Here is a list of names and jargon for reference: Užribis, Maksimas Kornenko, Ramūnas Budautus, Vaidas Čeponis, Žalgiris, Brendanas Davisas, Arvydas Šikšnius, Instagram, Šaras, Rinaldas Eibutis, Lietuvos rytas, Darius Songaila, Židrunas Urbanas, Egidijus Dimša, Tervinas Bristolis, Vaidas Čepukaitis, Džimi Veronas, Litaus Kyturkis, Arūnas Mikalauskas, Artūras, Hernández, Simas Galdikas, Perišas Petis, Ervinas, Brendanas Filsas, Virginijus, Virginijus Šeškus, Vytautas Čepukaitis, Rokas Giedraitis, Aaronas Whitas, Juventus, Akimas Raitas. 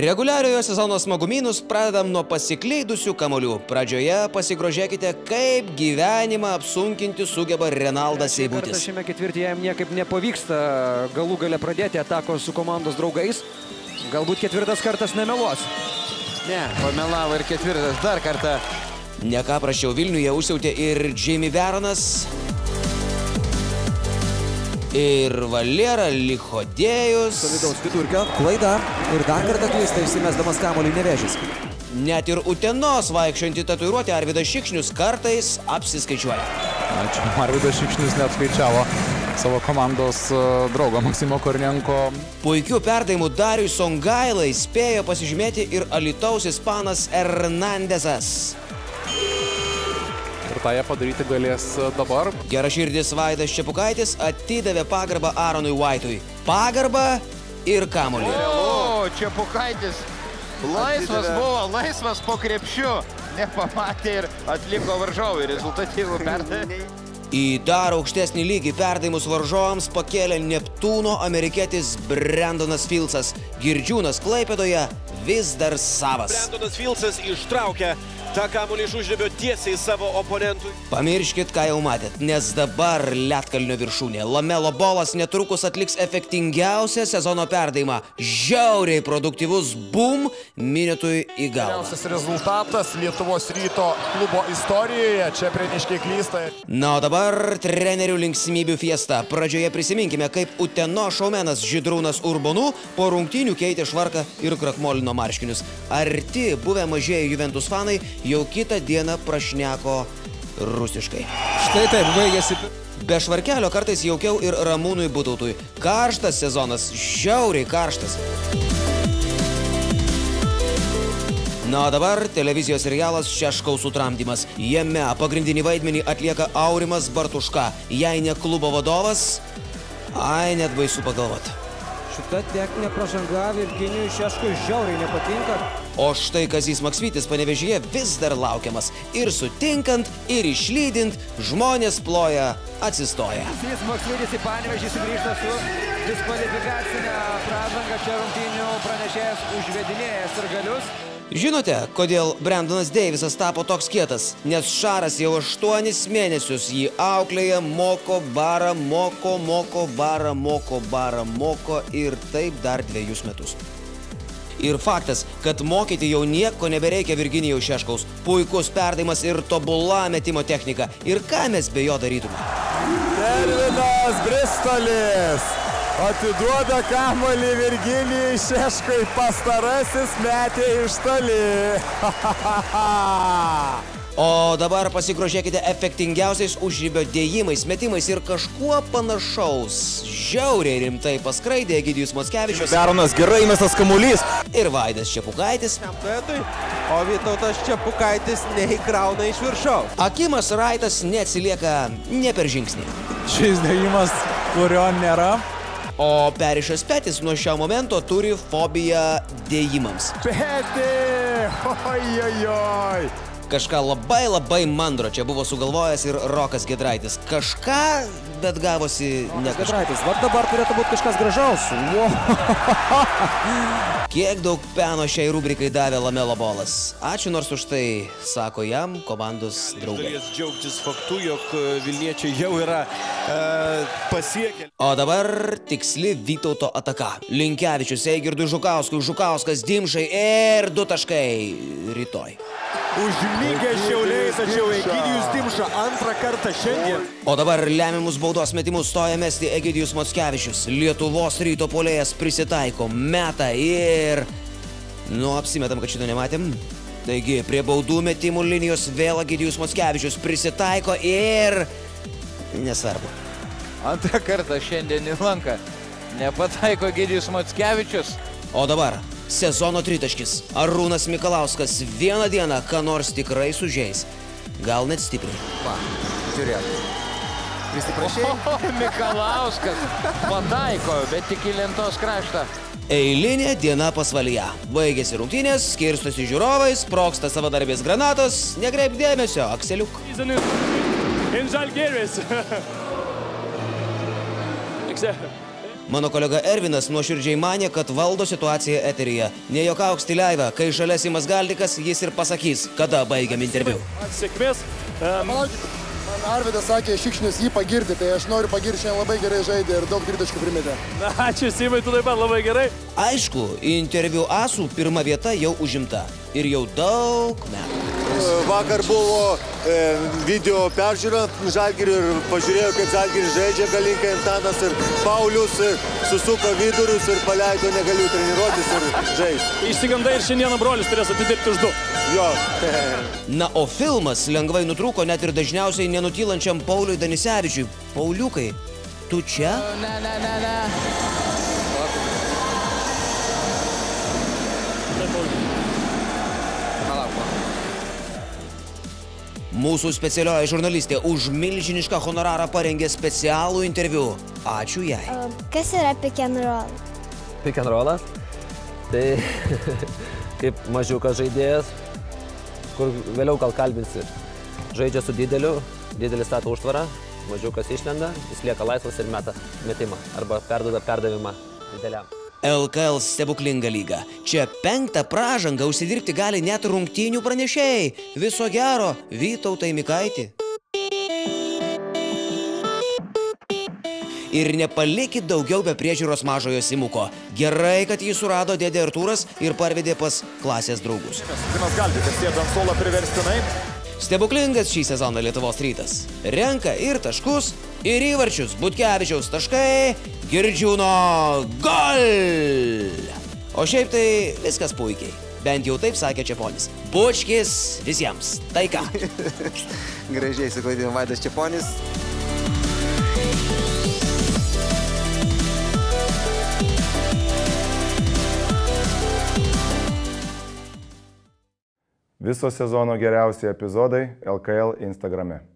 Reguliariojo sezono smagumynus pradedam nuo pasikleidusių kamuolių. Pradžioje pasigrožėkite, kaip gyvenimą apsunkinti sugeba Rinaldas Eibutis. Šiame ketvirtyje jam niekaip nepavyksta galų gale pradėti atako su komandos draugais. Galbūt ketvirtas kartas nemeluos. Ne, pamelavo ir ketvirtas dar kartą. Ne ką prašiau, Vilniuje užsiautė ir Džimi Veronas. Ir Valėra Lichodėjus. Litaus Kyturkio klaida ir dar kartą klysta išsimesdamas kamuolį Nevėžis. Net ir Utenos vaikščiojantį tatuiruotę Arvydas Šikšnius kartais apsiskaičiuoja. Ačiū. Arvydas Šikšnius neapskaičiavo savo komandos draugo Maksimo Kornenko. Puikių perdavimų Darius Songailai spėjo pasižymėti ir Alytaus ispanas Hernándezas. Ir tą jie padaryti galės dabar. Geraširdis Vaidas Čepukaitis atidavė pagarbą Aaronui Whitui. Pagarbą ir kamuolį. O, Čepukaitis laisvas buvo, laisvas po krepšiu. Nepamatė ir atliko varžovai rezultatyvų perdavimą. Į dar aukštesnį lygį perdavimus varžovams pakėlė Neptūno amerikietis Brendanas Filsas. Girdžiūnas Klaipėdoje vis dar savas. Brendanas Filsas ištraukia tą kamuolį iš užribio tiesiai savo oponentui. Pamirškit, ką jau matėt, nes dabar Lietkalnio viršūnė. Lamelo bolas netrukus atliks efektingiausią sezono perdavimą. Žiauriai produktyvus bum minutui į galvą. Geriausias rezultatas Lietuvos ryto klubo istorijoje. Čia prieniškiai klysta. Na, o dabar trenerių linksmybių fiesta. Pradžioje prisiminkime, kaip Utenos šaumenas Židrunas Urbanu po rungtynių keitė švarką ir krakmolino marškinius. Arti buvę mažieji Juventus fanai jau kitą dieną prašneko rusiškai. Štai taip baigėsi. Be švarkelio kartais jaukiau ir Ramūnui Budautui. Karštas sezonas, žiauriai karštas. Na, o dabar televizijos serialas Šeškaus sutramdymas. Jame pagrindinį vaidmenį atlieka Aurimas Bartuška. Jei ne klubo vadovas, ai, net baisu pagalvoti. Šita techninė pražanga Virginijui Šeškui žiauriai nepatinka. O štai Kazys Maksvytis Panevėžyje vis dar laukiamas. Ir sutinkant, ir išlydint, žmonės ploja, atsistoja. Kazys Maksvytis į Panevėžį sugrįžta su diskvalifikacinė pražanga. Čia rungtynių pranešėjas užvedinėja sirgalius. Žinote, kodėl Brendanas Davisas tapo toks kietas? Nes Šaras jau 8 mėnesius jį auklėja, moko, bara, moko, moko, bara, moko ir taip dar 2 metus. Ir faktas, kad mokyti jau nieko nebereikia Virginijaus Šeškaus. Puikus perdavimas ir tobula metimo technika. Ir ką mes be jo darytume? Tervinas Bristolis atiduoda kamuolį Virginijui Šeškui. Pastarasis metė iš toli. O dabar pasigrožėkite efektingiausiais užribio dėjimais, metimais ir kažkuo panašaus. Žiauriai rimtai paskraidė Egidijus Mockevičius. Veronas gerai mestas kamuolys. Ir Vaidas Čepukaitis. O Vytautas Čepukaitis neįkrauna iš viršaus. Akimas Raitas neatsilieka ne per žingsnį. Šis dėjimas, kurio nėra. O Perišas Petis nuo šio momento turi fobiją dėjimams. Peti! Ojojoj! Kažką labai mandro čia buvo sugalvojęs ir Rokas Giedraitis. Kažką, bet gavosi ne kažką. Giedraitis, va dabar turėtų būti kažkas gražaus. Kiek daug peno šiai rubrikai davė Lamelo bolas. Ačiū nors už tai, sako jam komandos draugai. Turės džiaugtis faktu, jog Vilniečiai jau yra pasiekę. O dabar tiksli Vytauto ataka. Linkevičius Eigirdui Žukauskui, Žukauskas Dimšai ir 2 taškai rytoj. Užmygę šiauliais, tačiau Egidijus Dimša antrą kartą šiandien. O dabar lemiamus baudos metimus stoja mesti Egidijus Mockevičius. Lietuvos ryto puolėjas prisitaiko, meta ir... Nu, apsimetam, kad šito nematėm. Taigi, prie baudų metimų linijos vėl Egidijus Mockevičius prisitaiko ir... Nesvarbu. Antrą kartą šiandien į lanką nepataiko Egidijus Mockevičius. O dabar sezono tritaškis. Arūnas Mikalauskas vieną dieną ką nors tikrai sužeis. Gal net stipriai. Va, žiūrėk. Prisiprašėjai? O, Mikalauskas pataiko, bet tik į lentos kraštą. Eilinė diena pasvalyje. Baigėsi rungtynės, skirstosi žiūrovai, sproksta savadarbės granatos. Nekreip dėmesio, Akseliuk. Žalgiris. Mano kolega Ervinas nuoširdžiai manė, kad valdo situaciją eteryje. Nejuokauk Stiliaivą, kai šalia Simas Galdikas, jis ir pasakys, kada baigiam interviu. Sėkmės. Man Arvydas sakė, Šikšnius jį pagirdė, tai aš noriu pagirti, šiandien labai gerai žaidė ir daug tritaškų primetė. Ačiū, Simai, tu taip pat labai gerai. Aišku, interviu asų pirma vieta jau užimta. Ir jau daug metų. Vakar buvo video peržiūra Žalgirių ir pažiūrėjau, kaip Žalgiris žaidžia, galinkai Antanas ir Paulius susuko vidurius ir paleido, negaliu treniruotis ir žaisti. Išsigandai ir šiandieną brolius turės atidirbti už du. Jo. Na, o filmas lengvai nutrūko net ir dažniausiai nenutylančiam Pauliui Danisevičiui. Pauliukai, tu čia? Ne. Mūsų specialioji žurnalistė už milžinišką honorarą parengė specialų interviu. Ačiū jai. Kas yra pick and roll? Pick and rollas? Tai kaip mažiukas žaidėjas, kur vėliau gal kalbinsi. Žaidžia su dideliu, didelis stato užtvarą, mažiukas išlenda, jis lieka laisvas ir meta metimą arba perduoda perdavimą dideliam. LKL stebuklinga lyga. Čia 5 pražangą užsidirbti gali net rungtynių pranešėjai. Viso gero, Vytautai Mikaiti. Ir nepalikit daugiau be priežiūros mažojo Simuko. Gerai, kad jį surado dėdė Artūras ir parvedė pas klasės draugus. Simas Galdikas sėdė ant suolo priverstinai. Stebuklingas šį sezoną Lietuvos rytas. Renka ir taškus, ir įvarčius. Butkevičiaus taškai, Girdžiūno gol! O šiaip tai viskas puikiai. Bent jau taip sakė Čeponis. Bučkis visiems. Tai ką? Gražiai suklaidino Vaidas Čeponis. Viso sezono geriausiai epizodai LKL Instagrame.